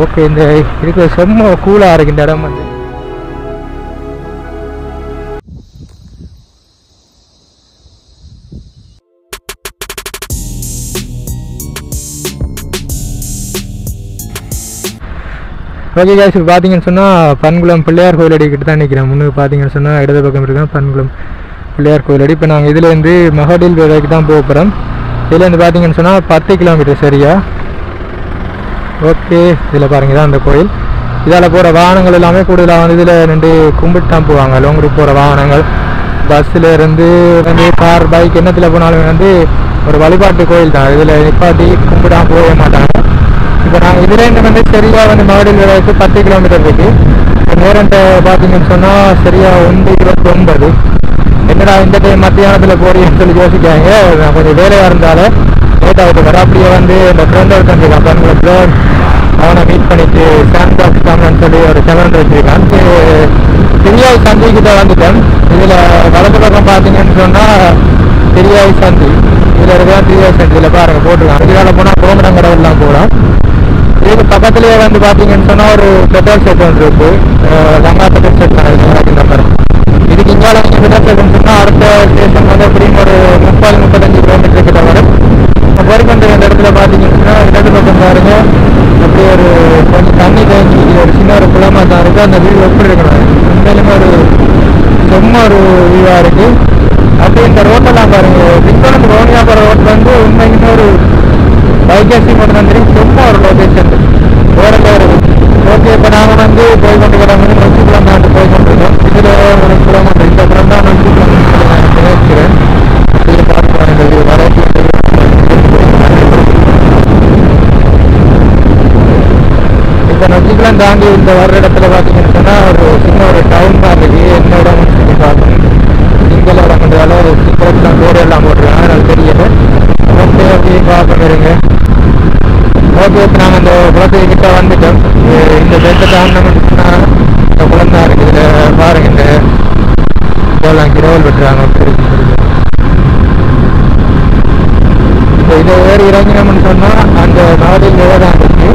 Okay, இந்த இருக்கிற செம்ம கூலாக இருக்கு இந்த இடம் வந்து. ஓகே காய்ஸ், இப்போ பார்த்தீங்கன்னு சொன்னால் பன்குளம் பிள்ளையார் கோயில் அடிக்கிட்டு தான் நிற்கிறேன். முன்னுக்கு பார்த்தீங்கன்னு சொன்னால் இடது பக்கம் இருக்கான் பன்குளம் பிள்ளையார் கோயில் அடி. இப்போ நாங்கள் இதுலேருந்து மகடில் வேலைக்கு தான் போக போகிறோம். இதுலேருந்து பார்த்தீங்கன்னு சொன்னால் 10 கிலோமீட்டர் சரியா. ஓகே, இதில் பாருங்கள் தான் அந்த கோயில். இதால் போகிற வாகனங்கள் எல்லாமே கூடுதலாக வந்து இதில் நின்று கும்பிட்டு தான் போவாங்க. லோங் ரூட் போகிற வாகனங்கள் பஸ்ஸில் இருந்து வந்து கார் பைக் என்னத்தில் போனாலும் வந்து ஒரு வழிபாட்டு கோயில் தான். இதில் நிப்பாட்டி கும்பிடாம போகவே மாட்டாங்க. இப்போ நாங்கள் இதுலேருந்து வந்து சரியாக வந்து மகடில் வேலைக்கு 10 கிலோமீட்டர் இருக்குது. நேரண்ட பார்த்தீங்கன்னு சொன்னால் சரியாக 1:29. என்னடா இந்த டைம் மத்தியானத்தில் போறீங்கன்னு சொல்லி யோசிக்காங்க. நான் கொஞ்சம் வேலையாக இருந்தாலும் லேட்டாக விட்டுக்காரு. அப்படியே வந்து இந்த ஃப்ரெண்ட் ஒருத்தன் இருக்கான் பன்குளத்தில், அவனை மீட் பண்ணிட்டு சாம்பாக்ஸ் காமன் சொல்லி ஒரு செவன் வச்சுருக்கான். பெரியாய் சந்திக்கிட்ட வந்துட்டேன். இதில் வலது பக்கம் பார்த்தீங்கன்னு சொன்னால் பெரியாய் சந்தி, இதில் இருக்கலாம் பெரியாய் சந்தி. இதில் பாருங்கள் போட்டுருக்கான். இதனால் போனால் கோமரம் கடவுள்லாம் போகிறோம். இதுக்கு பக்கத்துலேயே வந்து பார்த்தீங்கன்னு சொன்னால் ஒரு பெட்ரோல் செட் ஒன்று இருக்குது. கங்கா பெட்ரோல் செட் தான் நம்பர். இதுக்கு இங்கே நீங்கள் பெட்ரோல் செட்னு சொன்னால் அடுத்த ஸ்டேஷன் வந்து எப்படியும் ஒரு 30-35 கிலோமீட்டர் கிட்ட வரும். பொறுப்புன்ற இந்த இடத்துல பார்த்தீங்கன்னு சொன்னால் இடது பக்கம் பாருங்கள், அப்படியே ஒரு கொஞ்சம் தண்ணி தேங்கி ஒரு சின்ன ஒரு குளமாக தான் இருக்குது. அந்த வீடு எப்படி இருக்கணும் உண்மையிலுமே ஒரு செம்ம ஒரு வீடாக இருக்குது. அப்படியே இந்த ரோட்டெல்லாம் பாருங்கள். விக்ரம் ரோனியா போகிற ரோட்டில் வந்து உண்மைக்குன்னு ஒரு பைக்காசி கொண்டு வந்துருக்கு. ரொம்ப ஒரு லொக்கேஷன் ஓரளவு இருக்குது. ஓகே, இப்போ நாங்கள் வந்து போய் கொண்டு கிடந்து நொச்சிக்குளம் நாட்டு போய் கொண்டிருக்கோம். இதில் ஒரு கிலோமீட்டர் இந்த அப்புறம் தான் நொச்சிக்குளம் நான் நினைக்கிறேன். இதில் பார்க்க வரக்கூடிய இப்போ நொச்சிக்குளம் தாண்டி இந்த வர்ற இடத்துல பார்த்தீங்கன்னு சொன்னால் ஒரு சின்ன ஒரு டவுன் மாதிரி இருக்குது. என்னோட சொல்லி பார்க்கணும் சிங்கள இடம் பண்ணுறதால ஒரு சீக்கிரத்தில் ரோடு எல்லாம் போட்டுருக்காங்க. எனக்கு தெரியல. ஓகே, அப்படியே பார்க்க இருங்க. ஓகே, இப்போ நாங்கள் அந்த குளத்துக்கிட்ட வந்துட்டோம். இந்த பெட்டை தாண்டினா இந்த குளம் தான் இருக்குது. இதில் பாருங்க இந்த போலாம் கிரவல் பெட்டுறாங்க. இப்போ இதை வேறு இறங்கினோம்னு சொன்னால் அந்த நாடில் வேலை தான் இருக்குது.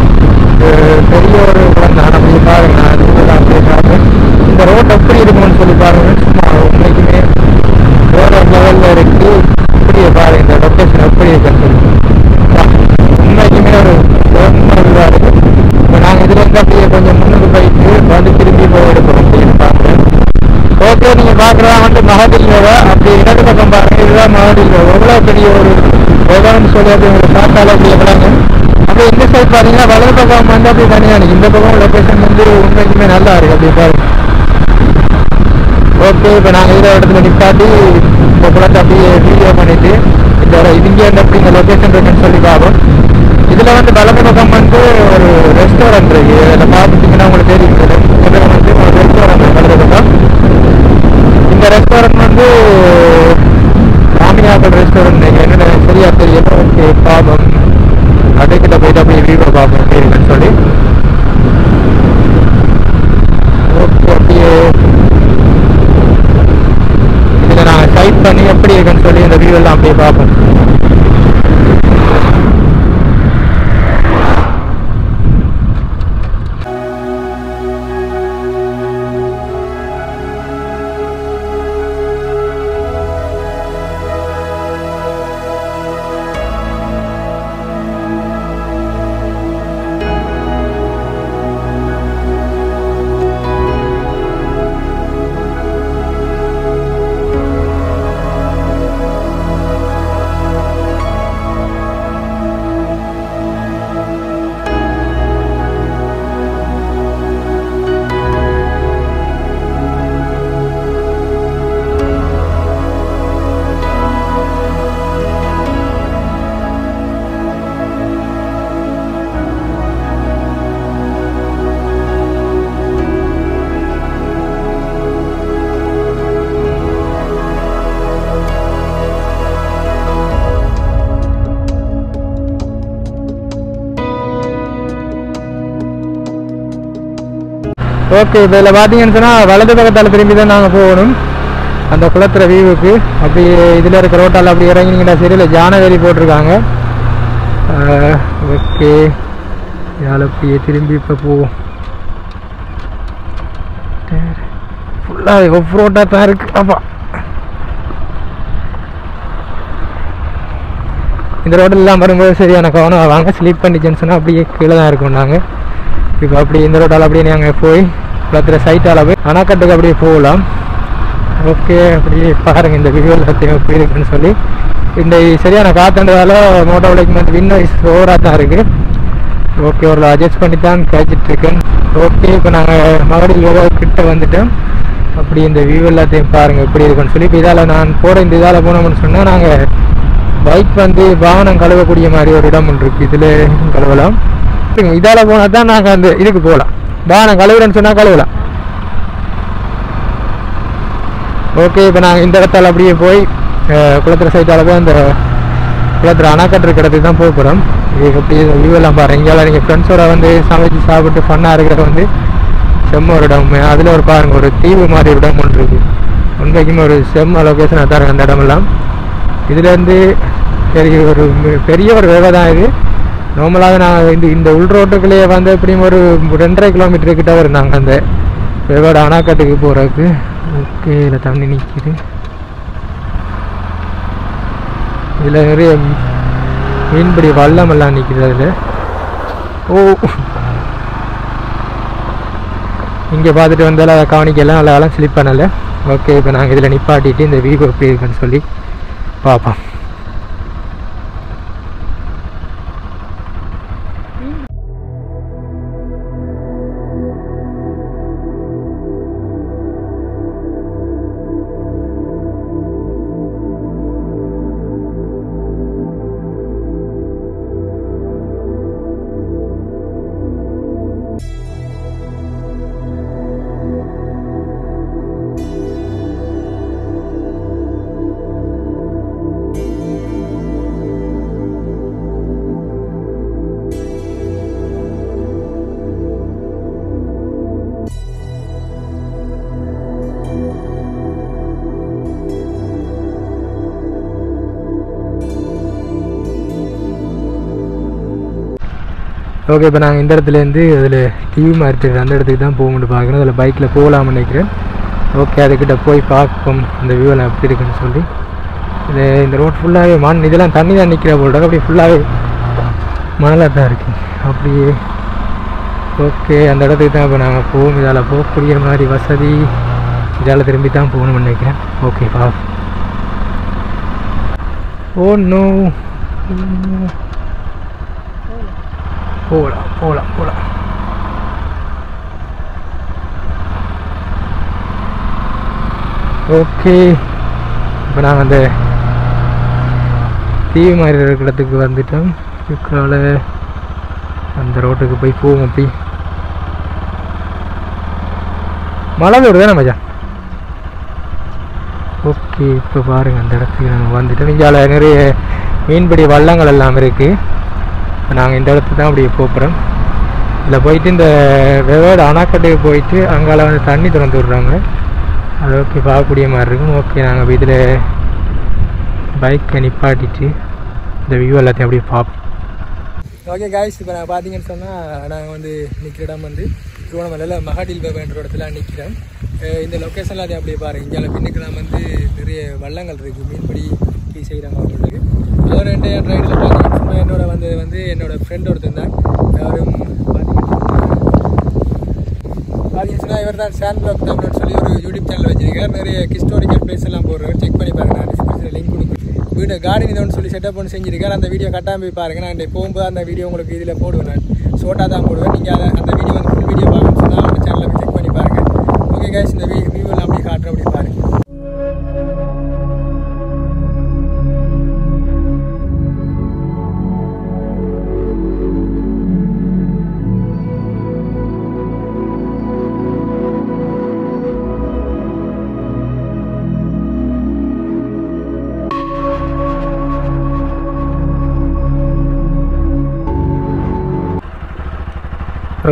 பெரிய ஒரு குளம் தான். அப்படி பாருங்க, நான் அப்படியே பார்ப்பேன். இந்த ரோட் எப்படி இருக்கும்னு சொல்லி பாருங்கள். சும்மா உண்மைக்குமே வேறு லெவலில் இருக்குது. இப்படியே பாருங்க இந்த லொக்கேஷன் எப்படி இருக்குன்னு சொல்லி உண்மைக்குமே ஒரு இதாக இருக்குது. இப்போ நாங்கள் இதில் இருந்து அப்படியே கொஞ்சம் முன்னுக்கு போயிட்டு வந்து திரும்பி போய் எடுக்கணும் அப்படின்னு பார்க்குறோம். ஓகே, நீங்கள் பார்க்குறதா வந்து மகடில் யோகா. அப்படி இடது பக்கம் பாருங்கள், இதுதான் மகடில் யோகா. எவ்வளோ பெரிய ஒரு யோகான்னு சொல்லி அப்படி உங்களுக்கு பார்த்தாலும் அப்படி எவ்வளோங்க. அப்படியே இந்த சைட் பார்த்தீங்கன்னா வலது பக்கம் வந்து அப்படி தனியாக இருக்குது. இந்த பக்கம் லொக்கேஷன் வந்து உண்மைக்குமே நல்லா இருக்குது. அப்படி பாருங்க. ஓகே, இப்போ நாங்கள் இதை இடத்துல நிப்பாட்டி இப்போ குளத்தை அப்படியே வீடியோ பண்ணிவிட்டு இதோட இங்கே அப்படி இந்த லொக்கேஷன் இருக்குன்னு சொல்லி பார்ப்போம். இதில் வந்து வலது பக்கம் வந்து ஒரு ரெஸ்டாரண்ட் இருக்குது. இதில் பார்த்துட்டிங்கன்னா உங்களுக்கு தெரியும். இதில் வந்து ஒரு ரெஸ்டாரண்ட் வலது பக்கம். இந்த ரெஸ்டாரண்ட் வந்து ராமியாக்கள் ரெஸ்டாரண்ட். என்னென்ன சரியாக தெரியும். ஓகே, பார்ப்போம். அடைக்கிட்ட போய்ட்டு அப்படியே வீடியோ பார்ப்போம் தெரியுங்கன்னு சொல்லி. ஓகே, அப்படியே இதில் நாங்கள் டைப் பண்ணி எப்படி இருக்குன்னு சொல்லி இந்த வீடியோலாம் அப்படியே பார்ப்போம். ஓகே, இதில் பார்த்தீங்கன்னு சொன்னால் வலது பக்கத்தால் திரும்பி தான் நாங்கள் போகணும் அந்த குளத்துற வியூவுக்கு. அப்படி இதில் இருக்க ரோட்டால் அப்படி இறங்கினீங்கன்னா சரி. இல்லை ஜானவேலி போட்டிருக்காங்க. ஓகே, ஏலப்பியை திரும்பி இப்போ போவோம். ஃபுல்லாக ஆஃப் ரோட்டாக தான் இருக்குது. ஆமாம், இந்த ரோடெல்லாம் வரும்போது சரியான கவனம் வாங்க, ஸ்லீப் பண்ணிச்சுன்னு சொன்னால் அப்படியே கீழே தான் இருக்கும். நாங்கள் இப்போ அப்படி இந்த ரோட்டால் அப்படியே நாங்கள் போய் பலத்தில் சைட்டால் போய் அணாக்கட்டுக்கு அப்படியே போகலாம். ஓகே, அப்படியே பாருங்கள் இந்த வீடியோ எல்லாத்தையும் எப்படி இருக்குன்னு சொல்லி. இன்றைக்கு சரியான காத்தண்டதால் மோட்டோ விலைக்கு வந்து விண்ணோய் ஓவராக தான் இருக்குது. ஓகே, ஒரு அட்ஜஸ்ட் பண்ணி தான் கேட்சிட்ருக்கேன். ஓகே, இப்போ நாங்கள் மறுபடியும் யோகா கிட்ட வந்துட்டோம். அப்படி இந்த வியூ எல்லாத்தையும் பாருங்கள் எப்படி இருக்குன்னு சொல்லி. இப்போ இதால் நான் போட இந்த இதால் போனோம்னு சொன்னால் நாங்கள் பைக் வந்து வாகனம் கழுவக்கூடிய மாதிரி ஒரு இடம் ஒன்று இருக்குது, இதில் கழுவலாம். இதால் போனால் தான் நாங்கள் அந்த இதுக்கு போகலாம், வாகனம் கழுவுறேன்னு சொன்னால் கழுவலாம். ஓகே, இப்போ நாங்கள் இந்த இடத்தால் அப்படியே போய் குளத்துற சைட்டால் போய் அந்த குளத்துற அணாக்கட்டுக்கு இடத்துக்கு தான் போக போகிறோம். இதுக்கு அப்படியே வியூவெல்லாம் பாருங்கள். இங்கெல்லாம் நீங்கள் ஃப்ரெண்ட்ஸோட வந்து சமைச்சு சாப்பிட்டு ஃபன்னாக இருக்கிற வந்து செம்ம ஒரு இடம். அதில் ஒரு பாருங்கள் ஒரு தீவு மாதிரி ஒரு இடம் ஒன்று இருக்குது. உண்மைக்குமே ஒரு செம்ம லொக்கேஷனாக தான் இருக்குது அந்த இடமெல்லாம். இதுலேருந்து பெரிய ஒரு வேலை தான் இது. நார்மலாக நாங்கள் இந்த உள் ரோட்டுக்குள்ளேயே வந்து எப்படியும் ஒரு 2.5 கிலோமீட்டர் கிட்ட வரும் நாங்கள் அந்த வேவோட அணாக்கட்டுக்கு போகிறதுக்கு. ஓகே, இதில் தண்ணி நிற்கிது. இதில் நிறைய மீன்படி வல்லமெல்லாம் நிற்கிது. அதில் ஓ இங்கே பார்த்துட்டு வந்தாலும் அதை கவனிக்கலாம், அதெல்லாம் ஸ்லிப் பண்ணலை. ஓகே, இப்போ நாங்கள் இதில் நிப்பாட்டிட்டு இந்த வீடியோ எப்படி இருக்குன்னு சொல்லி பார்ப்போம். ஓகே, இப்போ நாங்கள் இந்த இடத்துலேருந்து அதில் டிவி மாறிட்டு அந்த இடத்துக்கு தான் போகணுன்னு பார்க்குறோம். அதில் பைக்கில் போகலாம்னு நினைக்கிறேன். ஓகே, அதுக்கிட்ட போய் பார்ப்போம் அந்த வியூவெல்லாம் எப்படி இருக்குன்னு சொல்லி. இது இந்த ரோட் ஃபுல்லாகவே மண், இதெல்லாம் தண்ணி தான் நிற்கிற போல்றாங்க. அப்படியே ஃபுல்லாகவே மணலாக தான் இருக்குது அப்படியே. ஓகே, அந்த இடத்துக்கு தான் இப்போ நாங்கள் போவோம். இதால் போகக்கூடிய மாதிரி வசதி இதால் திரும்பி தான் போகணும்னு நினைக்கிறேன். ஓகே, பா ஓ நோ போகலாம் போகலாம் போகலாம். ஓகே, இப்போ நாங்கள் அந்த தீவு மாதிரி இருக்கிற இடத்துக்கு வந்துட்டோம். இதுக்கால அந்த ரோட்டுக்கு போய் போவோம். அப்படி மழை வருதானே மஜா. ஓகே, இப்போ பாருங்கள் அந்த இடத்துக்கு நாங்கள் வந்துட்டோம். இங்கால நிறைய மீன்படி வள்ளங்கள் எல்லாம் இருக்குது. இப்போ நாங்கள் இந்த இடத்துல தான் அப்படியே போகிறோம். இதில் போயிட்டு இந்த வெவ்வேறு அணாக்கட்டுக்கு போயிட்டு அங்கால வந்து தண்ணி திறந்து விட்றாங்க. அது ஓகே, பார்க்கக்கூடிய மாதிரி இருக்கும். ஓகே, நாங்கள் இதில் பைக்கை நிப்பாட்டிட்டு இந்த வியூ எல்லாத்தையும் அப்படியே பார்ப்போம். ஓகே காய்ஸ், இப்போ நாங்கள் பார்த்தீங்கன்னு சொன்னால் நாங்கள் வந்து நிற்கிற இடம் வந்து திருவண்ணாமலையில் மகாடில் பேபன்ற இடத்துல நிற்கிறோம். இந்த லொக்கேஷனில் அதையும் அப்படியே பாருங்கள். இங்கே பின்னுக்கெல்லாம் வந்து நிறைய வள்ளங்கள் இருக்குது, மீன்படி செய்கிறாங்க அவங்களுக்கு. அவர் ரெண்டு ரைடில் பார்த்தீங்கன்னா என்னோட வந்து என்னோடய ஃப்ரெண்ட் ஒருத்தர் தான். அவரும் பார்த்தீங்கன்னா இவர் தான் சேன் பிளாக் தமிழ்னு சொல்லி ஒரு யூடியூப் சேனல் வச்சுருக்கார். நிறைய ஹிஸ்டாரிக்கல் பிளேஸ் எல்லாம் போடுறாரு. செக் பண்ணி பாருங்கள், நான் டிஸ்கிரிப்ஷனில் லிங்க் கொடுக்குறேன். வீடியோ கார்டன் இதோன்னு சொல்லி செட்டப் பண்ணி செஞ்சுருக்காரு. அந்த வீடியோ கட்டாயம் போய் பாருங்கள். நான் இன்றைக்கு போகும்போது அந்த வீடியோ உங்களுக்கு இதில் போடுவேன், நான் ஷோட்டாக தான் போடுவேன். நீங்கள் அதை அந்த வீடியோ வந்து ஃபுல் வீடியோ பார்க்கணும்னு சொன்னால் அவங்க சேனலை செக் பண்ணி பாருங்கள். ஓகே காய்ஸ், இந்த வியூ எல்லாம் அப்படியே காட்டுறேன், அப்படி பாருங்கள்.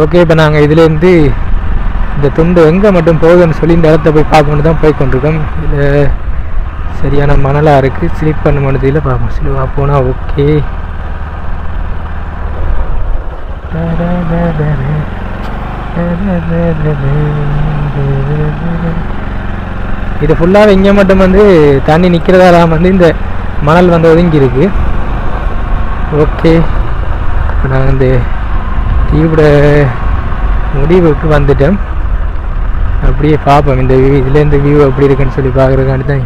ஓகே, இப்போ நாங்கள் இதுலேருந்து இந்த துண்டு எங்கே மட்டும் போகுதுன்னு சொல்லி இந்த இடத்த போய் பார்க்கணுன்னு தான் போய் கொண்டிருக்கோம். இதில் சரியான மணலாக இருக்குது, ஸ்லீப் பண்ண முடியல. பார்ப்போம், ஸ்லீவாக போனால் ஓகே. இது ஃபுல்லாக இங்கே மட்டும் வந்து தண்ணி நிற்கிறதால வந்து இந்த மணல் வந்து ஒதுங்கி இருக்கு. ஓகே, இப்போ நாங்கள் இந்த தீவிர முடிவுக்கு வந்துட்டோம். அப்படியே பார்ப்போம் இந்த வியூ, இதுலேருந்து வியூ எப்படி இருக்குன்னு சொல்லி பார்க்குறதுக்காண்டி தான்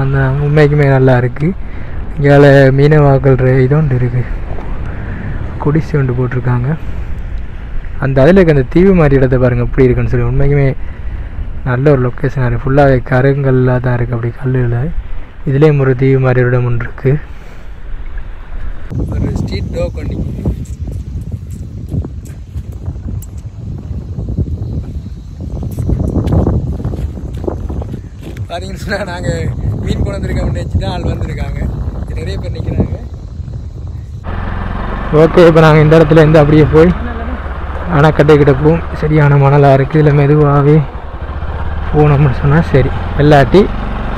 வந்தேன். உண்மைக்குமே நல்லா இருக்குது. இங்கால மீனவாக்கள் இதோண்டு இருக்குது, குடிசை ஒன்று போட்டிருக்காங்க. அந்த அதில் இருக்க அந்த தீவு மாதிரி இடத்தை பாருங்கள் எப்படி இருக்குன்னு சொல்லி. உண்மைக்குமே நல்ல ஒரு லொக்கேஷனாக இருக்குது. ஃபுல்லாகவே கருங்கல்லாக தான் இருக்குது, அப்படி கல்லில். இதுலேயும் ஒரு தீவு மாதிரி இடம் ஒன்று இருக்குது. ஒரு ஸ்ட்ரீட் டோக் ஒன்று பார்த்தீங்கன்னு சொன்னால் நாங்கள் மீன் கொண்டு வந்திருக்கோம்னு வச்சு தான் ஆள் வந்திருக்காங்க. நிறைய பேர் நிற்கிறாங்க. ஓகே, இப்போ நாங்கள் இந்த இடத்துல இருந்து அப்படியே போய் அணைக்கட்டை கிடப்போம். சரியான மணலாக இருக்குது. இதில் மெதுவாகவே போனோம்னு சொன்னால் சரி, எல்லாட்டி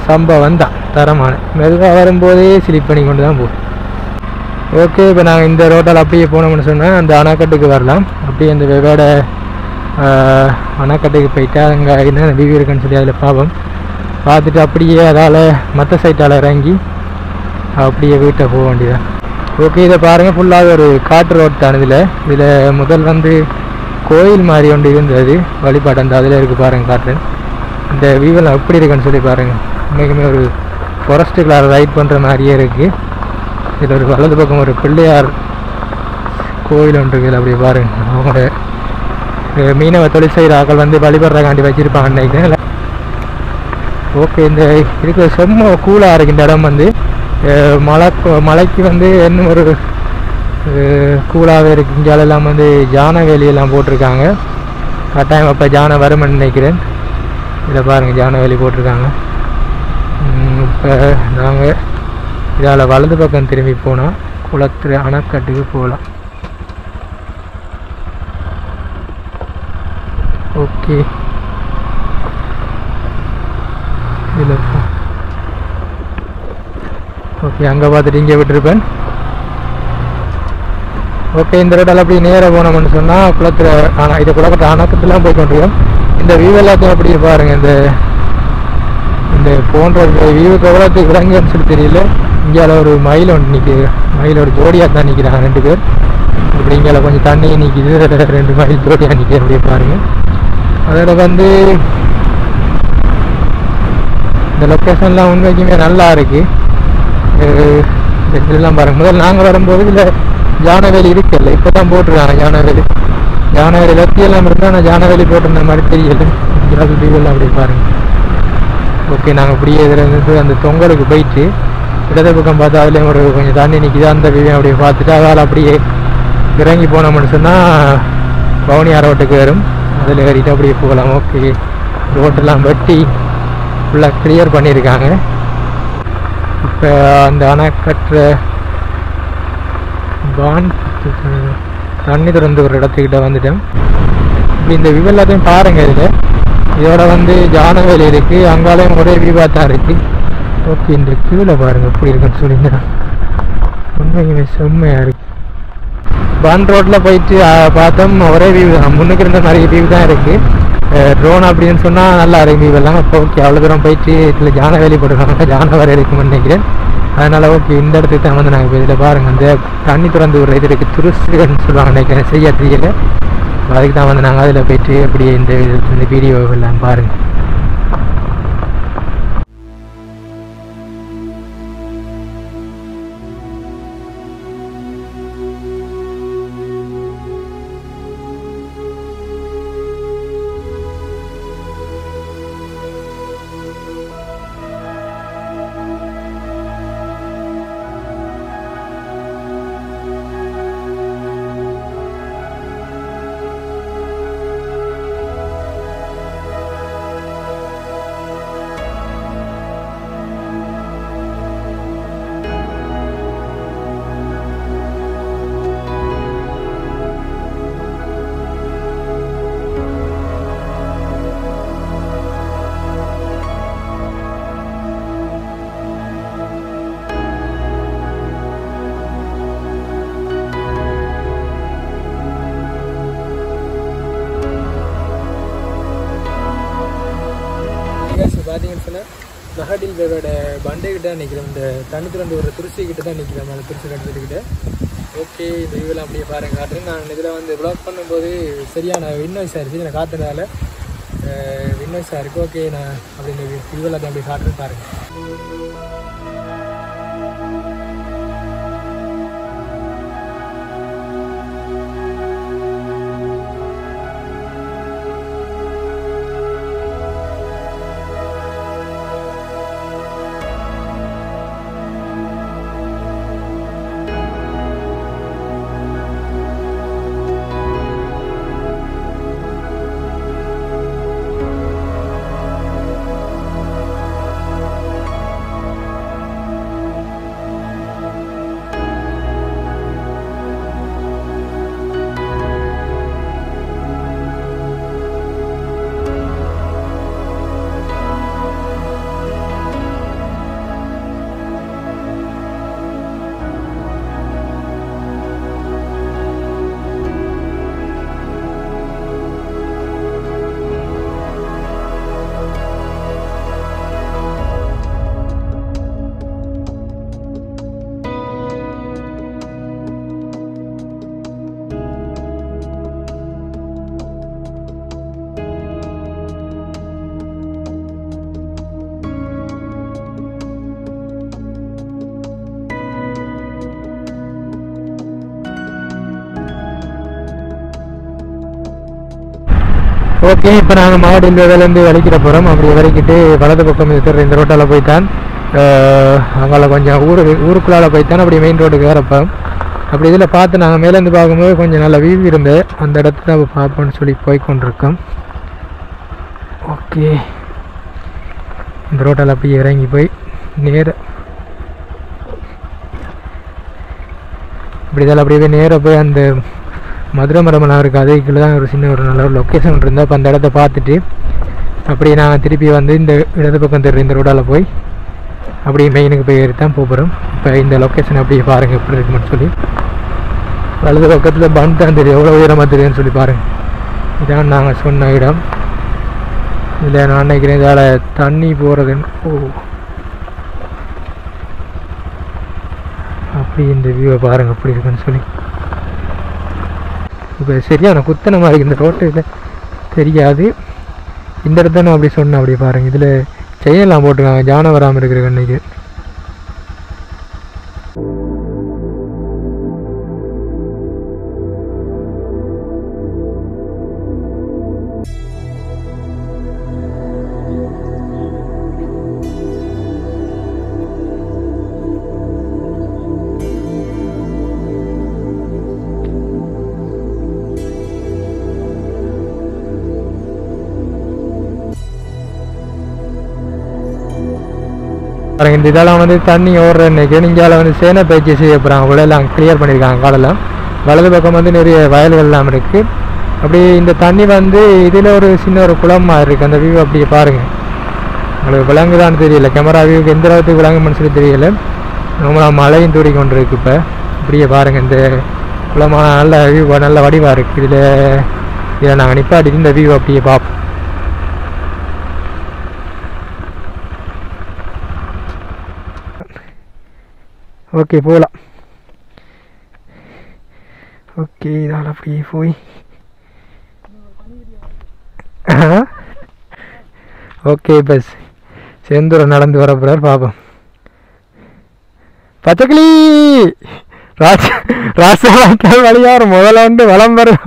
சம்பவம் தான் தரமான மெதுவாக வரும்போதே ஸ்லிப் பண்ணி கொண்டு தான் போகும். ஓகே, இப்போ நாங்கள் இந்த ரோட்டால் அப்படியே போனோம்னு சொன்னால் அந்த அணைக்கட்டுக்கு வரலாம். அப்படியே அந்த வெவ்வேறு அணைக்கட்டுக்கு போயிட்டு அங்கே என்ன வியூ இருக்குன்னு சொல்லி அதில் பார்ப்போம். பார்த்துட்டு அப்படியே அதால் மற்ற சைட்டால் இறங்கி அப்படியே வீட்டை போக வேண்டியதான். ஓகே, இதை பாருங்கள், ஃபுல்லாக ஒரு காட்டு ரோட் தான். இதில் முதல் வந்து கோயில் மாதிரி ஒன்று இருந்தது வழிபாடு, அந்த அதில் இருக்குது பாருங்கள் காட்டு. இந்த வியூவெல்லாம் எப்படி இருக்குன்னு சொல்லி பாருங்கள். மிகவும் ஒரு ஃபாரஸ்ட்டுக்குள்ளார ரைட் பண்ணுற மாதிரியே இருக்குது. இதில் ஒரு வலது பக்கம் ஒரு பிள்ளையார் கோயில் ஒன்று இருக்குது. அப்படியே பாருங்கள், அவங்களோட மீனவ தொழில் செய்கிற ஆக்கள் வந்து வழிபடுறக்காண்டி வச்சுருப்பாங்க நினைக்கிறேன். ஓகே, இந்த இருக்கிற செம்ம கூலாக இருக்கின்ற இடம் வந்து மலைக்கு வந்து இன்னும் ஒரு கூலாகவே இருக்குது. இங்கெல்லாம் வந்து ஜான வேலியெல்லாம் போட்டிருக்காங்க. கட்டாயம் அப்போ ஜான வரும்னு நினைக்கிறேன். இதில் பாருங்கள் ஜான வேலி போட்டிருக்காங்க. இப்போ நாங்கள் இதால் வலது பக்கம் திரும்பி போனால் குளத்து அணைக்கட்டுக்கு போகலாம். ஓகே, இதில் ஓகே அங்கே பார்த்துட்டு இங்கே விட்டுருப்பேன். ஓகே, இந்த ரோட்டால் அப்படி நேராக போனோம்னு சொன்னால் குளத்தில் ஆனால் இதை குளக்கட்ட அணக்கத்துலாம் போய் கொண்டிருக்கோம். இந்த வியூ எல்லாத்தையும் அப்படியே பாருங்கள். இந்த போன்ற வியூவுக்கு எவ்வளோத்துக்கு விலங்குன்னு சொல்லி தெரியல. இங்கேயால ஒரு மயில் ஒன்று நிற்கிது. மயில் ஒரு ஜோடியாக தான் நிற்கிறாங்க 2 பேர். இப்படி இங்கேயால கொஞ்சம் தண்ணி நிற்கிது, 2 மயில் ஜோடியாக நிற்கிது. அப்படியே பாருங்கள். அதோட வந்து இந்த லொக்கேஷன்லாம் உண்மைக்குமே நல்லா இருக்குது. இதெல்லாம் பாருங்கள், முதல்ல நாங்கள் வரும்போது இல்லை ஜானவேலி இருக்குல்ல, இப்போ தான் போட்டிருக்காங்க ஜானவேலி. ஜானவேலி லத்தியெல்லாம் இருந்தால் ஆனால் ஜானவேலி போட்டிருந்த மாதிரி தெரியல. வியூவெல்லாம் அப்படி பாருங்கள். ஓகே, நாங்கள் இப்படியே இதில் இருந்து அந்த தொங்கலுக்கு போயிட்டு இடது பக்கம் பார்த்தா அதுலேயும் ஒரு கொஞ்சம் தண்ணி நிற்கிது. அந்த வியூவை அப்படியே பார்த்துட்டு அதால் அப்படியே இறங்கி போனோம்னு சொன்னால் பவுனியார் ரோட்டுக்கு வரும். அதில் ஏறிட்டு அப்படியே போகலாம். ஓகே, ரோட்டெல்லாம் வெட்டி ஃபுல்லாக கிளியர் பண்ணியிருக்காங்க. இப்போ அந்த அணைக்கட்டுற பான் தண்ணி திறந்து ஒரு இடத்துக்கிட்ட வந்துட்டேன். இப்படி இந்த வியூ எல்லாத்தையும் பாருங்கள். இதில் இதோட வந்து ஜானவேலி இருக்குது. அங்காலையும் ஒரே வியூவாக தான் இருக்குது. ஓகே, இந்த கியூவில் பாருங்கள் எப்படி இருக்குன்னு சொல்லிங்கன்னா உண்மைக்குமே செம்மையாக இருக்குது. பான் ரோட்டில் போயிட்டு பார்த்தோம் ஒரே வியூ தான், முன்னுக்கு இருந்த நிறைய வியூ தான் இருக்குது. ட்ரோன் அப்படின்னு சொன்னால் நல்லா இருக்கு வியூவெல்லாம். இப்போ ஓகே, அவ்வளோ தூரம் போயிட்டு இதில் ஜான வேலி போட்டுருக்காங்க, ஜான வேலை இருக்கும்னு நினைக்கிறேன். அதனால் ஓகே, இந்த இடத்துக்கு தான் வந்து நாங்கள் இப்போ இதில் பாருங்கள் அந்த தண்ணி திறந்து ஒரு இது இருக்குது, துருசுகள்னு சொல்லுவாங்க நினைக்கிறேன், சரியா தெரியல. அதுக்கு தான் வந்து நாங்கள் அதில் போயிட்டு அப்படியே இந்த வீடியோ எல்லாம் பாருங்கள். ரயில்வேவோட பண்டை கிட்ட தான் நிற்கிறோம். இந்த தனித்துறந்து ஒரு திருச்சி கிட்ட தான் நிற்கிறோம். அந்த திருச்சி கட்டத்துக்கிட்ட ஓகே, இந்த வியூவில் அப்படியே பாருங்கள் காட்டுறேன். நான் இதில் வந்து ப்ளாக் பண்ணும்போது சரியான விண்ணோய்ஸாக இருக்குது, நான் காத்துறதால விண்ணோய்ஸாக இருக்குது. ஓகே, நான் அப்படி இந்த வியூவில் அதை அப்படி காட்டுறேன் பாருங்கள். ஓகே, இப்போ நாங்கள் மாவட்டம் வேலையிலேருந்து வலிக்கிற போகிறோம். அப்படி வலிக்கிட்டு வலது பக்கம் இருக்கிற இந்த ரோட்டால் போய்த்தான் அங்கே கொஞ்சம் ஊருக்குள்ளால் போய்த்தான் அப்படி மெயின் ரோட்டுக்கு ஏறப்போம். அப்படி இதில் பார்த்து நாங்கள் மேலேருந்து பார்க்கும்போது கொஞ்சம் நல்ல வியூ இருந்து அந்த இடத்துல நம்ம பார்ப்போம்னு சொல்லி போய்கொண்டிருக்கோம். ஓகே, இந்த ரோட்டால் அப்படியே இறங்கி போய் நேராக இப்படி இதால் அப்படியே நேராக போய் அந்த மதுரை மரமெல்லாம் இருக்குது. அதுக்குள்ளே தான் ஒரு சின்ன ஒரு நல்ல ஒரு லொக்கேஷன் இருந்தால் அப்போ அந்த இடத்த பார்த்துட்டு அப்படியே நாங்கள் திருப்பி வந்து இந்த இடது பக்கம் தெரியும் இந்த ரோடால் போய் அப்படியே மெயினுக்கு போய் ஏறி தான் போகிறோம். இப்போ இந்த லொக்கேஷன் அப்படியே பாருங்கள் எப்படி இருக்குன்னு சொல்லி. வலது பக்கத்தில் பன் தான் தெரியும், எவ்வளோ உயரமாக தெரியும்னு சொல்லி பாருங்கள். இதான் நாங்கள் சொன்ன இடம். இல்லை நான் நினைக்கிறேன் இதால் தண்ணி போகிறதுன்னு. ஓ, அப்படி இந்த வியூவை பாருங்கள் எப்படி இருக்குன்னு சொல்லி. இப்போ சரியான குத்தனை மாதிரி இந்த ரோட்டில் தெரியாது. இந்த இடத்த நான் அப்படி சொன்னேன். அப்படி பாருங்கள், இதில் செயலாம் போட்டுருக்காங்க ஜானம் வராமல் இருக்கிற கண்ணுக்கு. இந்த இதெல்லாம் வந்து தண்ணி ஓடுற நினைக்கிறேன். இங்கேயால் வந்து சேனை பயிற்சி செய்ய போகிறாங்க கூட, எல்லாம் கிளியர் பண்ணியிருக்காங்க காலெல்லாம். வலது பக்கம் வந்து நிறைய வயல்கள்லாம் இருக்குது. அப்படி இந்த தண்ணி வந்து இதில் ஒரு சின்ன ஒரு குளமாக இருக்குது. அந்த வியூ அப்படியே பாருங்கள். உங்களுக்கு விலங்குதான் தெரியல, கேமரா வியூக்கு எந்த அளவுக்கு விலங்குன்னு சொல்லி தெரியலை. நம்மளாம் மழையும் தூடி கொண்டு இருக்குது. இப்போ இப்படியே பாருங்கள், இந்த குளமான நல்ல வியூ நல்ல வடிவாக இருக்குது. இதில் நாங்கள் நிப்பாட்டி இந்த வியூ அப்படியே பார்ப்போம். ஓகே, போகலாம். ஓகே, இதால் அப்படியே போய் ஓகே பஸ் செந்தூரம் நடந்து வரப்படார் பாப்போம். பச்சைக்கிளி ராசவாத்தால் வழியார் முதல்ல வந்து வளம் வரும்.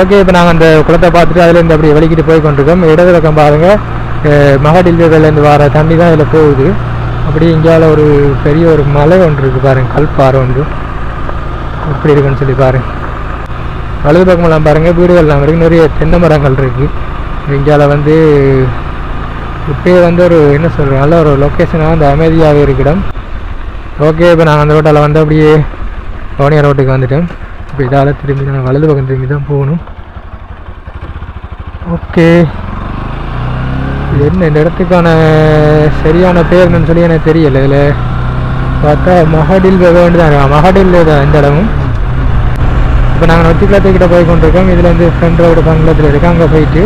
ஓகே, இப்போ நாங்கள் அந்த குளத்தை பார்த்துட்டு அதிலேருந்து அப்படியே வலிக்கிட்டு போய் கொண்டிருக்கோம். இடது பக்கம் பாருங்கள், மகாடில் வேலையிலேருந்து வர தண்ணி தான் இதில் போகுது. அப்படி இங்கேயால் ஒரு பெரிய ஒரு மலை ஒன்று இருக்குது பாருங்கள், கல்பாறை ஒன்று எப்படி இருக்குன்னு சொல்லி பாருங்கள். வலது பக்கமெல்லாம் பாருங்கள் வீடுகள்லாம் இருக்குது, நிறைய தென்னை மரங்கள் இருக்குது. இங்கேயால் வந்து இப்பே வந்து ஒரு என்ன சொல்ற நல்ல ஒரு லொகேஷனாக அந்த அமைதியாகவே இருக்கிடம். ஓகே, இப்போ நாங்கள் அந்த ரோட்டால் வந்து அப்படியே பவனியா ரோட்டுக்கு வந்துட்டோம். இப்போ இதால் திரும்பி நாங்கள் வலது பக்கம் திரும்பி தான் போகணும். ஓகே, என்ன இந்த இடத்துக்கான சரியான பேர் என்னன்னு சொல்லி எனக்கு தெரியல. இதில் பார்த்தா மகடில் போக வேண்டியதான் இருக்கா, மகடில் தான் இந்த இடமும். இப்போ நாங்கள் நொத்திக்குளத்துக்கிட்ட போய் கொண்டிருக்கோம். இதில் வந்து ஃப்ரெண்ட் ரோடு பங்களாத்தில் இருக்கோம். அங்கே போயிட்டு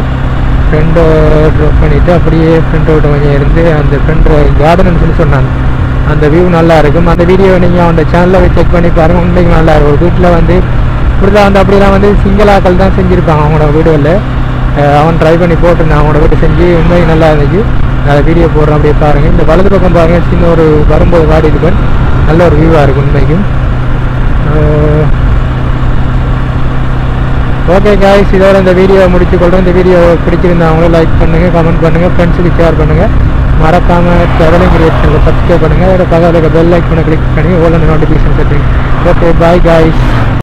ஃப்ரெண்டோ ட்ராப் பண்ணிவிட்டு அப்படியே ஃப்ரெண்ட் ரோட்டை கொஞ்சம் இருந்து அந்த ஃப்ரெண்ட் கார்டன்னு சொல்லி சொன்னாங்க. அந்த வியூ நல்லா இருக்கும். அந்த வீடியோ நீங்கள் அந்த சேனலில் போய் செக் பண்ணி பாருங்கள், உண்மைக்கு நல்லா இருக்கும். வீட்டில் வந்து இப்படிதான் வந்து அப்படிலாம் வந்து சிங்களாக்கள் தான் செஞ்சுருப்பாங்க அவங்களோட வீடுகளில். அவன் ட்ரை பண்ணி போட்டிருந்தான் அவங்களோட வீட்டை செஞ்சு, உண்மைக்கு நல்லா இருந்துச்சு. நான் வீடியோ போடுறேன், அப்படியே பாருங்கள். இந்த வலது பக்கம் பாருங்கள், சின்ன ஒரு வரும்போது காடி இருக்கும், நல்ல ஒரு வியூவாக இருக்கும் உண்மைக்கும். ஓகே காய்ஸ், இதோட இந்த வீடியோவை முடிச்சுக்கொள்கிறோம். இந்த வீடியோ பிடிச்சிருந்தவங்களும் லைக் பண்ணுங்கள், கமெண்ட் பண்ணுங்கள், ஃப்ரெண்ட்ஸுக்கு ஷேர் பண்ணுங்கள். மறக்காமல் ட்ராவலிங் கிரியேஷனுக்கு சப்ஸ்கிரைப் பண்ணுங்கள். அதோட பக்கத்தில் பெல் லைக் பண்ண கிளிக் பண்ணி ஓலன் notification setting. Okay, bye guys.